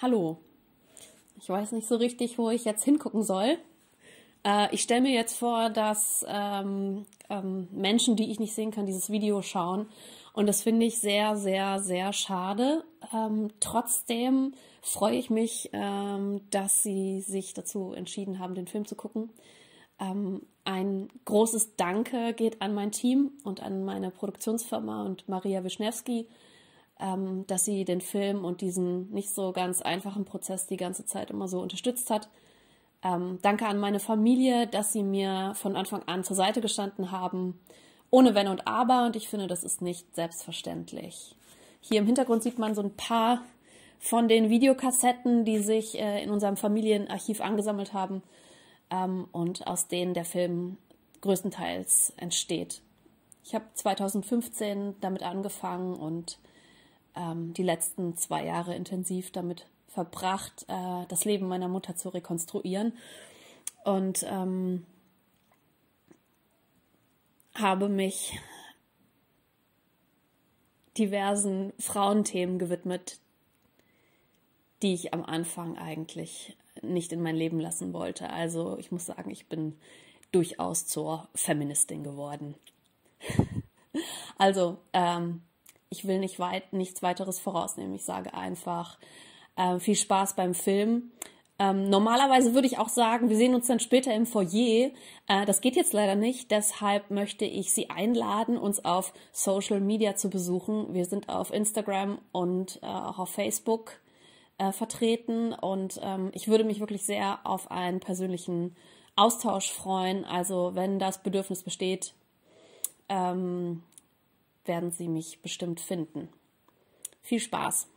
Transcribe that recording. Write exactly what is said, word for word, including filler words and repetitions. Hallo. Ich weiß nicht so richtig, wo ich jetzt hingucken soll. Äh, ich stelle mir jetzt vor, dass ähm, ähm, Menschen, die ich nicht sehen kann, dieses Video schauen. Und das finde ich sehr, sehr, sehr schade. Ähm, trotzdem freue ich mich, ähm, dass sie sich dazu entschieden haben, den Film zu gucken. Ähm, ein großes Danke geht an mein Team und an meine Produktionsfirma und Maria Wischnewski, ähm, dass sie den Film und diesen nicht so ganz einfachen Prozess die ganze Zeit immer so unterstützt hat. Ähm, danke an meine Familie, dass sie mir von Anfang an zur Seite gestanden haben, ohne Wenn und Aber, und ich finde, das ist nicht selbstverständlich. Hier im Hintergrund sieht man so ein paar von den Videokassetten, die sich äh, in unserem Familienarchiv angesammelt haben ähm, und aus denen der Film größtenteils entsteht. Ich habe zweitausendfünfzehn damit angefangen und ähm, die letzten zwei Jahre intensiv damit verbracht, äh, das Leben meiner Mutter zu rekonstruieren, und ähm, habe mich diversen Frauenthemen gewidmet, die ich am Anfang eigentlich nicht in mein Leben lassen wollte. Also ich muss sagen, ich bin durchaus zur Feministin geworden. Also ähm, ich will nicht weit, nichts weiteres vorausnehmen. Ich sage einfach äh, viel Spaß beim Film. Ähm, normalerweise würde ich auch sagen, wir sehen uns dann später im Foyer. Äh, das geht jetzt leider nicht, deshalb möchte ich Sie einladen, uns auf Social Media zu besuchen. Wir sind auf Instagram und äh, auch auf Facebook äh, vertreten, und ähm, ich würde mich wirklich sehr auf einen persönlichen Austausch freuen. Also wenn das Bedürfnis besteht, ähm, werden Sie mich bestimmt finden. Viel Spaß!